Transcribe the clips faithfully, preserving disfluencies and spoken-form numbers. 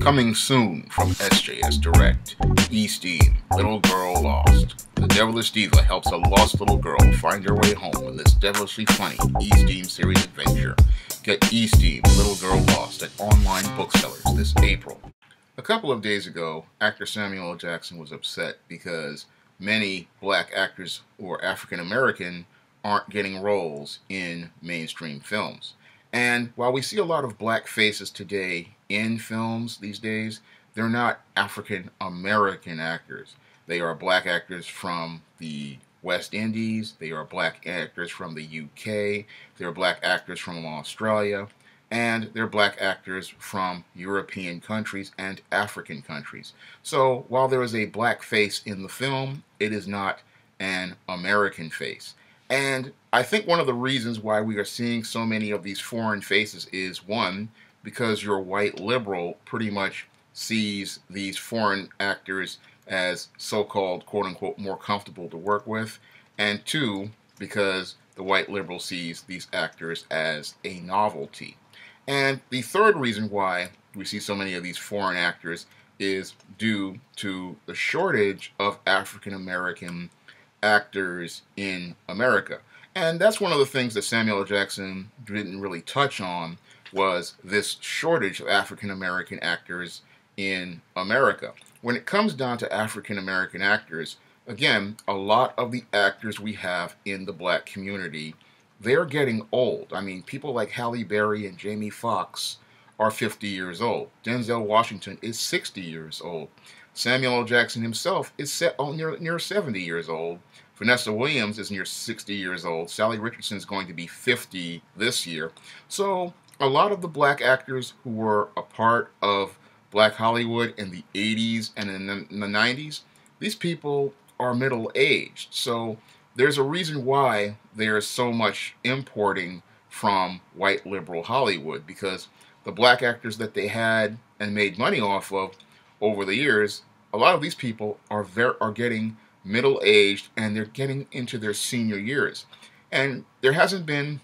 Coming soon from S J S Direct, E-Steam, Little Girl Lost. The Devilish Diva helps a lost little girl find her way home in this devilishly funny E-Steam series adventure. Get E-Steam, Little Girl Lost at online booksellers this April. A couple of days ago, actor Samuel L. Jackson was upset because many black actors or African American aren't getting roles in mainstream films. And while we see a lot of black faces today in films these days, they're not African American actors. They are black actors from the West Indies, they are black actors from the U K, they're black actors from Australia, and they're black actors from European countries and African countries. So while there is a black face in the film, it is not an American face. And I think one of the reasons why we are seeing so many of these foreign faces is, one, because your white liberal pretty much sees these foreign actors as so-called, quote-unquote, more comfortable to work with, and two, because the white liberal sees these actors as a novelty. And the third reason why we see so many of these foreign actors is due to the shortage of African-American actors in America. And that's one of the things that Samuel L. Jackson didn't really touch on, was this shortage of African-American actors in America. When it comes down to African-American actors, again, a lot of the actors we have in the black community, they're getting old. I mean, people like Halle Berry and Jamie Foxx are fifty years old. Denzel Washington is sixty years old. Samuel L. Jackson himself is set on near, near seventy years old. Vanessa Williams is near sixty years old. Salli Richardson is going to be fifty this year. So a lot of the black actors who were a part of Black Hollywood in the eighties and in the, in the nineties, these people are middle-aged. So there's a reason why there's so much importing from white liberal Hollywood, because the black actors that they had and made money off of over the years, a lot of these people are ver are getting middle-aged and they're getting into their senior years. And there hasn't been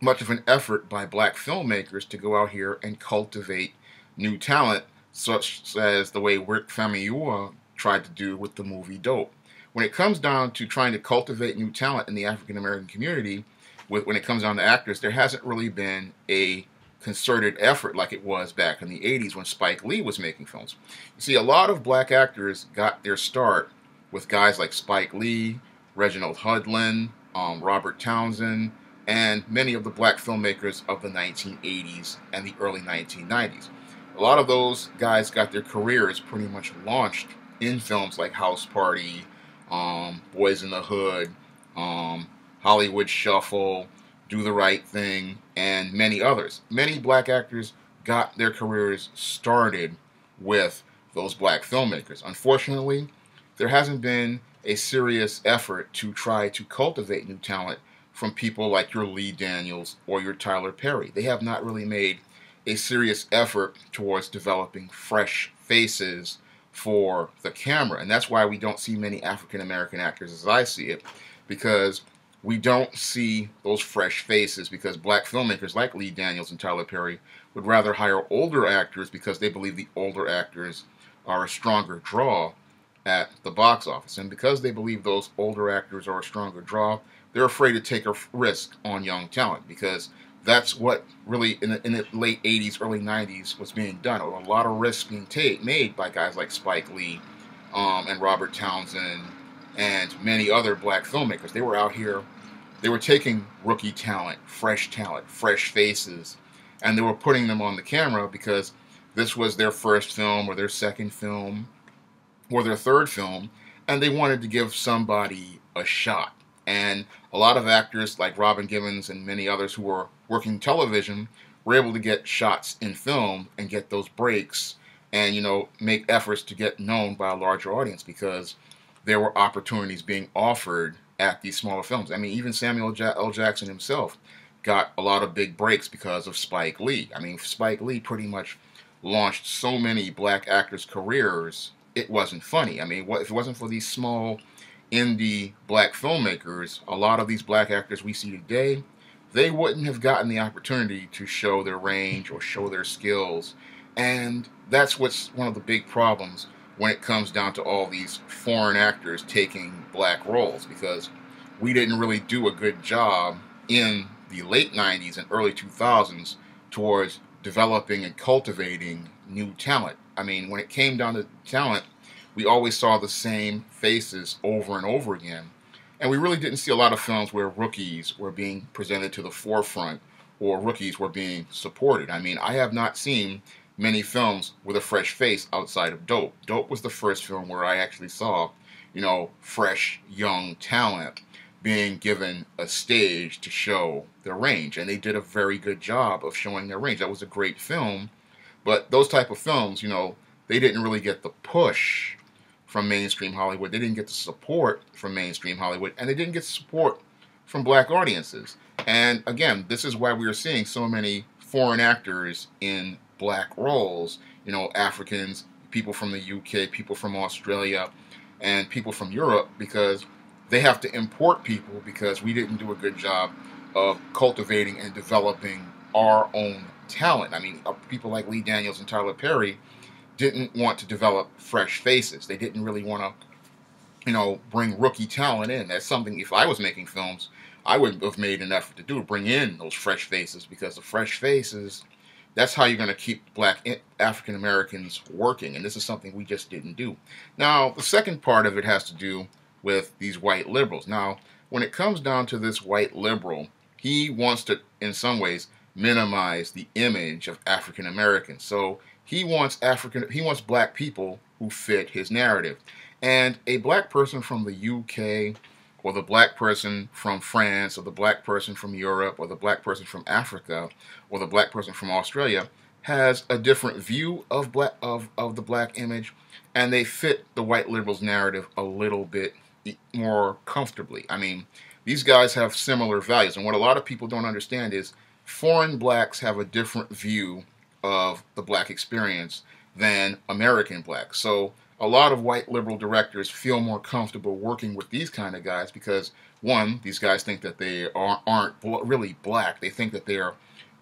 much of an effort by black filmmakers to go out here and cultivate new talent, such as the way Rick Famuyiwa tried to do with the movie Dope. When it comes down to trying to cultivate new talent in the African-American community, with, when it comes down to actors, there hasn't really been a concerted effort like it was back in the eighties when Spike Lee was making films. You see, a lot of black actors got their start with guys like Spike Lee, Reginald Hudlin, um, Robert Townsend, and many of the black filmmakers of the nineteen eighties and the early nineteen nineties. A lot of those guys got their careers pretty much launched in films like House Party, um, Boys in the Hood, um, Hollywood Shuffle, Do the Right Thing, and many others. Many black actors got their careers started with those black filmmakers. Unfortunately, there hasn't been a serious effort to try to cultivate new talent from people like your Lee Daniels or your Tyler Perry. They have not really made a serious effort towards developing fresh faces for the camera. And that's why we don't see many African-American actors as I see it, because we don't see those fresh faces, because black filmmakers like Lee Daniels and Tyler Perry would rather hire older actors because they believe the older actors are a stronger draw at the box office. And because they believe those older actors are a stronger draw, they're afraid to take a risk on young talent, because that's what really in the, in the late eighties, early nineties was being done. There were a lot of risks being made by guys like Spike Lee um, and Robert Townsend and many other black filmmakers. They were out here, they were taking rookie talent, fresh talent, fresh faces, and they were putting them on the camera because this was their first film or their second film or their third film, and they wanted to give somebody a shot. And a lot of actors like Robin Givens and many others who were working television were able to get shots in film and get those breaks and, you know, make efforts to get known by a larger audience, because there were opportunities being offered at these smaller films. I mean, even Samuel L. Jackson himself got a lot of big breaks because of Spike Lee. I mean, Spike Lee pretty much launched so many black actors' careers, it wasn't funny. I mean, what, if it wasn't for these small indie black filmmakers, a lot of these black actors we see today, they wouldn't have gotten the opportunity to show their range or show their skills And that's what's one of the big problems when it comes down to all these foreign actors taking black roles, because we didn't really do a good job in the late nineties and early two thousands towards developing and cultivating new talent. I mean, when it came down to talent, we always saw the same faces over and over again. And we really didn't see a lot of films where rookies were being presented to the forefront or rookies were being supported. I mean, I have not seen many films with a fresh face outside of Dope. Dope was the first film where I actually saw, you know, fresh, young talent being given a stage to show their range. And they did a very good job of showing their range. That was a great film. But those type of films, you know, they didn't really get the push from mainstream Hollywood. They didn't get the support from mainstream Hollywood, and they didn't get support from black audiences. And again, this is why we are seeing so many foreign actors in black roles, you know, Africans, people from the U K, people from Australia, and people from Europe, because they have to import people because we didn't do a good job of cultivating and developing our own talent. I mean, people like Lee Daniels and Tyler Perry didn't want to develop fresh faces. They didn't really want to, you know, bring rookie talent in. That's something, if I was making films, I would have made an effort to do, bring in those fresh faces, because the fresh faces, that's how you're going to keep black African Americans working. And this is something we just didn't do. Now, the second part of it has to do with these white liberals. Now, when it comes down to this white liberal, he wants to, in some ways, minimize the image of African Americans. So he wants African, he wants black people who fit his narrative. And a black person from the U K, or the black person from France, or the black person from Europe, or the black person from Africa, or the black person from Australia, has a different view of black, of, of the black image, and they fit the white liberals' narrative a little bit more comfortably. I mean, these guys have similar values, and what a lot of people don't understand is foreign blacks have a different view of the black experience than American blacks. So a lot of white liberal directors feel more comfortable working with these kind of guys because, one, these guys think that they are, aren't really black. They think that they're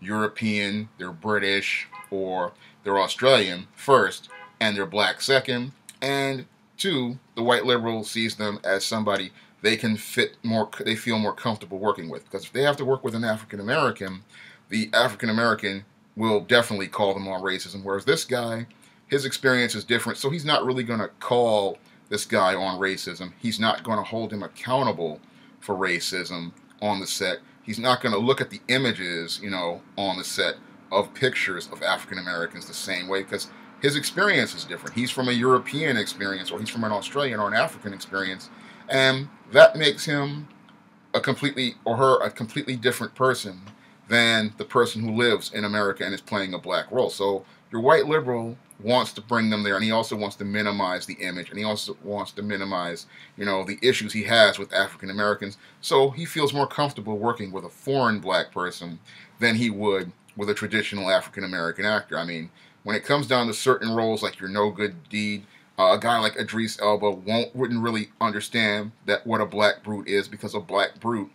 European, they're British, or they're Australian first, and they're black second. And two, the white liberal sees them as somebody they can fit more, they feel more comfortable working with. Because if they have to work with an African American, the African American will definitely call them on racism, whereas this guy, his experience is different, so he's not really going to call this guy on racism. He's not going to hold him accountable for racism on the set. He's not going to look at the images, you know, on the set of pictures of African Americans the same way, because his experience is different. He's from a European experience, or he's from an Australian or an African experience, and that makes him a completely, or her, a completely different person than the person who lives in America and is playing a black role. So your white liberal wants to bring them there, and he also wants to minimize the image, and he also wants to minimize, you know, the issues he has with African Americans. So he feels more comfortable working with a foreign black person than he would with a traditional African American actor. I mean, when it comes down to certain roles like your No Good Deed, Uh, a guy like Idris Elba won't wouldn't really understand that what a black brute is, because a black brute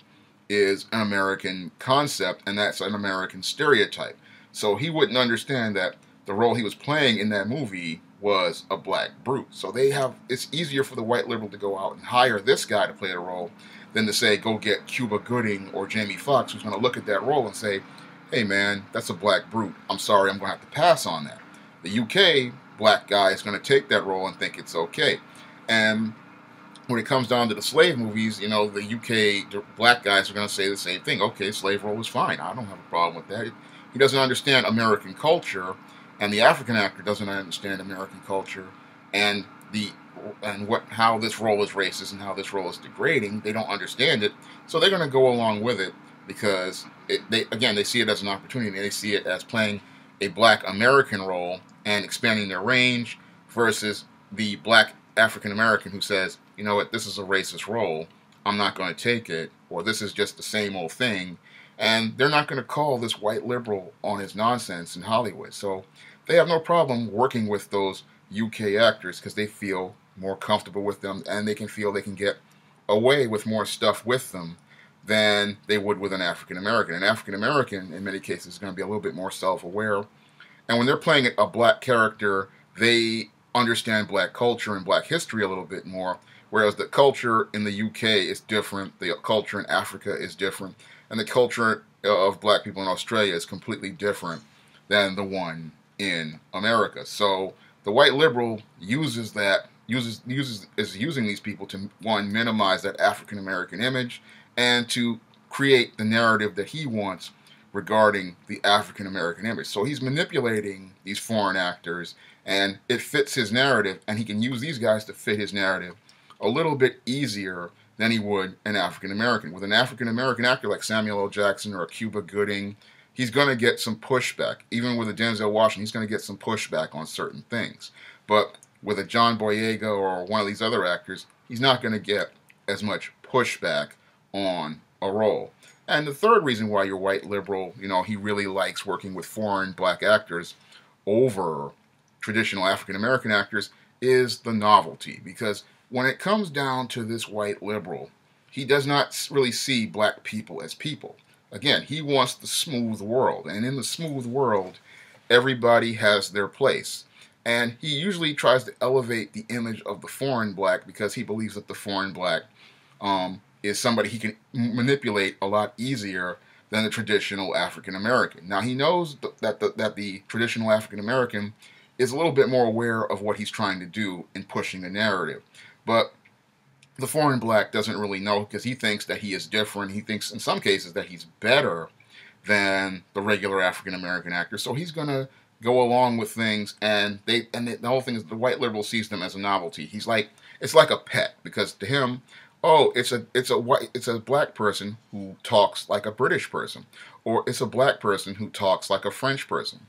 is an American concept, and that's an American stereotype. So he wouldn't understand that the role he was playing in that movie was a black brute. So they have, it's easier for the white liberal to go out and hire this guy to play a role than to say, go get Cuba Gooding or Jamie Foxx, who's going to look at that role and say, hey man, that's a black brute. I'm sorry, I'm going to have to pass on that. The U K black guy is going to take that role and think it's okay. And when it comes down to the slave movies, you know, the U K black guys are going to say the same thing. Okay, slave role is fine. I don't have a problem with that. He doesn't understand American culture, and the African actor doesn't understand American culture, and the and what how this role is racist and how this role is degrading. They don't understand it, so they're going to go along with it because it, they again they see it as an opportunity. They see it as playing a black American role and expanding their range versus the black African American who says, you know what, this is a racist role, I'm not going to take it, or this is just the same old thing. And they're not going to call this white liberal on his nonsense in Hollywood. So they have no problem working with those U K actors because they feel more comfortable with them, and they can feel they can get away with more stuff with them than they would with an African American. An African American, in many cases, is going to be a little bit more self-aware And when they're playing a black character, they understand black culture and black history a little bit more, whereas the culture in the U K is different, the culture in Africa is different, and the culture of black people in Australia is completely different than the one in America. So the white liberal uses that, uses uses is using these people to, one, minimize that African American image, and to create the narrative that he wants regarding the African American image. So he's manipulating these foreign actors, and it fits his narrative, and he can use these guys to fit his narrative a little bit easier than he would an African American. With an African American actor like Samuel L. Jackson or a Cuba Gooding, he's going to get some pushback. Even with a Denzel Washington, he's going to get some pushback on certain things. But with a John Boyega or one of these other actors, he's not going to get as much pushback on a role. And the third reason why your white liberal, you know, he really likes working with foreign black actors over traditional African American actors is the novelty. Because when it comes down to this white liberal, he does not really see black people as people. Again, he wants the smooth world, and in the smooth world, everybody has their place. And he usually tries to elevate the image of the foreign black because he believes that the foreign black um, is somebody he can manipulate a lot easier than the traditional African American. Now, he knows that the, that the traditional African American is a little bit more aware of what he's trying to do in pushing the narrative, but the foreign black doesn't really know because he thinks that he is different. He thinks in some cases that he's better than the regular African American actor. So he's going to go along with things, and they and they, the whole thing is the white liberal sees them as a novelty. He's like, it's like a pet, because to him, oh, it's a it's a white it's a black person who talks like a British person, or it's a black person who talks like a French person,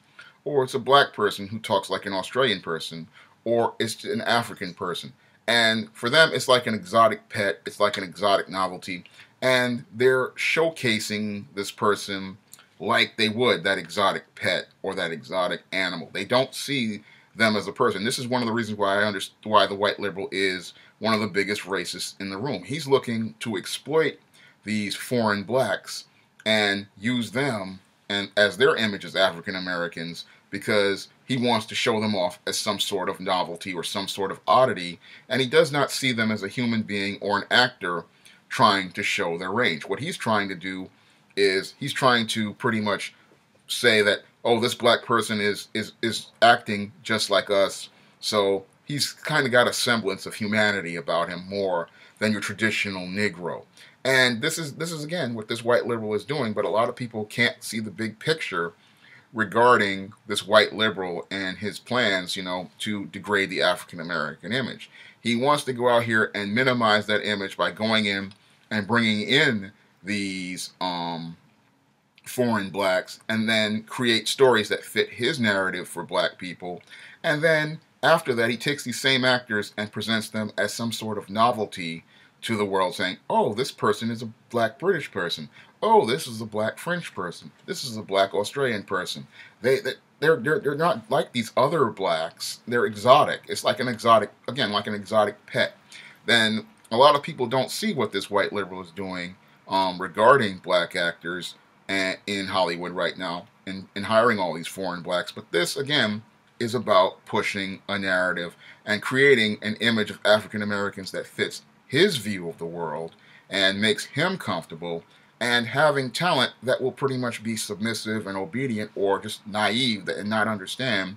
or it's a black person who talks like an Australian person, or it's an African person. And for them, it's like an exotic pet, it's like an exotic novelty, and they're showcasing this person like they would that exotic pet or that exotic animal. They don't see them as a person. This is one of the reasons why I understand why the white liberal is one of the biggest racists in the room. He's looking to exploit these foreign blacks and use them and as their image as African Americans, because he wants to show them off as some sort of novelty or some sort of oddity, and he does not see them as a human being or an actor trying to show their range. What he's trying to do is he's trying to pretty much say that, oh, this black person is is, is acting just like us, so he's kind of got a semblance of humanity about him more than your traditional Negro. And this is, this is again, what this white liberal is doing, but a lot of people can't see the big picture regarding this white liberal and his plans, you know, to degrade the African American image. He wants to go out here and minimize that image by going in and bringing in these um, foreign blacks, and then create stories that fit his narrative for black people. And then after that, he takes these same actors and presents them as some sort of novelty to the world, saying, oh, this person is a black British person. Oh, this is a black French person. This is a black Australian person. They, they, they're, they're, they're not like these other blacks. They're exotic. It's like an exotic, again, like an exotic pet. Then a lot of people don't see what this white liberal is doing um, regarding black actors and, in Hollywood right now, in, in hiring all these foreign blacks. But this, again, is about pushing a narrative and creating an image of African Americans that fits his view of the world and makes him comfortable, and having talent that will pretty much be submissive and obedient, or just naive and not understand,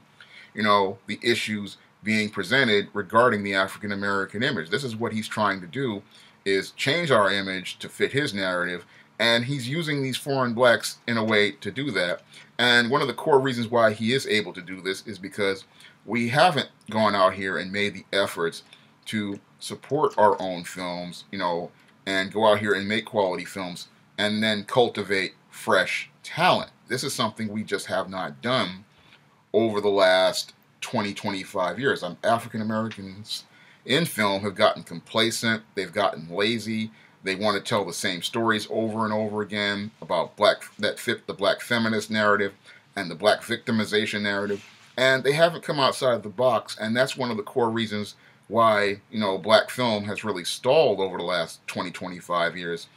you know, the issues being presented regarding the African American image. This is what he's trying to do, is change our image to fit his narrative, and he's using these foreign blacks in a way to do that. And one of the core reasons why he is able to do this is because we haven't gone out here and made the efforts to support our own films, you know, and go out here and make quality films, and then cultivate fresh talent. This is something we just have not done over the last twenty, twenty-five years. African Americans in film have gotten complacent, they've gotten lazy, they want to tell the same stories over and over again about black, that fit the black feminist narrative and the black victimization narrative, and they haven't come outside the box, and that's one of the core reasons why, you know, black film has really stalled over the last twenty, twenty-five years,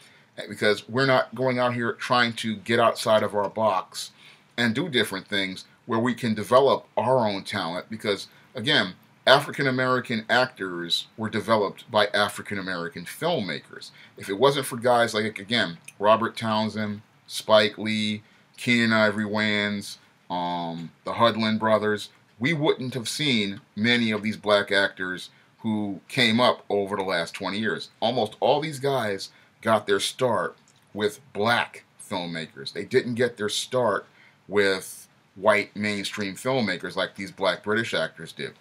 because we're not going out here trying to get outside of our box and do different things. where we can develop our own talent, because again, African-American actors were developed by African-American filmmakers. If it wasn't for guys like, again, Robert Townsend, Spike Lee, Keenan Ivory Wayans, um, the Hudlin brothers, we wouldn't have seen many of these black actors who came up over the last twenty years. Almost all these guys got their start with black filmmakers. They didn't get their start with white mainstream filmmakers like these black British actors did.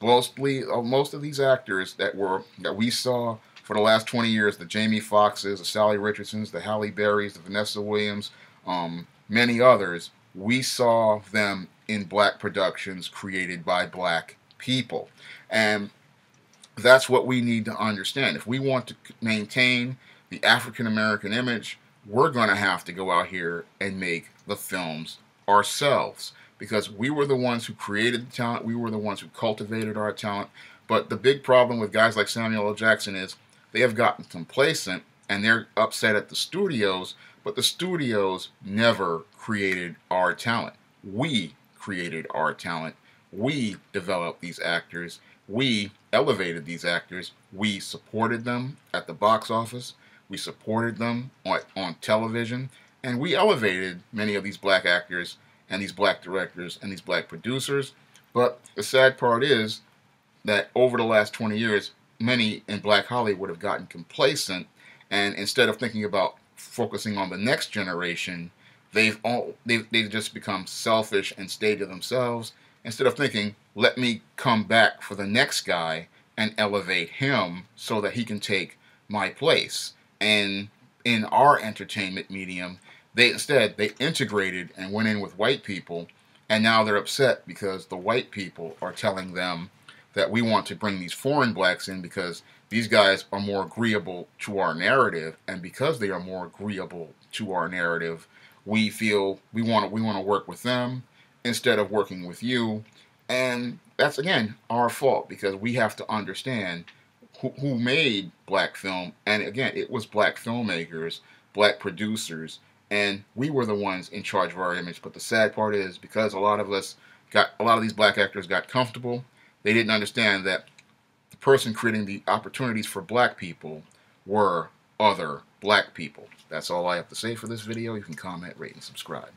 Mostly, uh, most of these actors that were that we saw for the last twenty years, the Jamie Foxxes, the Salli Richardsons, the Halle Berrys, the Vanessa Williams, um, many others, we saw them in black productions created by black people. And that's what we need to understand. If we want to maintain the African-American image, we're going to have to go out here and make the films ourselves, because we were the ones who created the talent, we were the ones who cultivated our talent. But the big problem with guys like Samuel L. Jackson is they have gotten complacent and they're upset at the studios, but the studios never created our talent. We created our talent. We developed these actors. We elevated these actors. We supported them at the box office. We supported them on, on television. And we elevated many of these black actors and these black directors and these black producers. But the sad part is that over the last twenty years, many in black Hollywood have gotten complacent, and instead of thinking about focusing on the next generation, they've all they've, they've just become selfish and stayed to themselves, instead of thinking, let me come back for the next guy and elevate him so that he can take my place. And in our entertainment medium, They instead, they integrated and went in with white people, and now they're upset because the white people are telling them that we want to bring these foreign blacks in because these guys are more agreeable to our narrative, and because they are more agreeable to our narrative, we feel we want to, we want to work with them instead of working with you. And that's, again, our fault, because we have to understand who, who made black film, and again, it was black filmmakers, black producers, and we were the ones in charge of our image. But the sad part is, because a lot of us got, a lot of these black actors got comfortable, they didn't understand that the person creating the opportunities for black people were other black people. That's all I have to say for this video. You can comment, rate, and subscribe.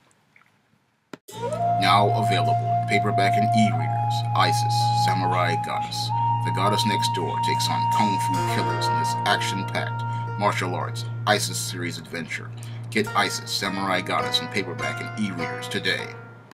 Now available in paperback and e-readers, Isis, Samurai Goddess. The Goddess Next Door takes on kung fu killers in this action-packed martial arts Isis series adventure. Get Isis, Samurai Goddess in paperback and e-readers today.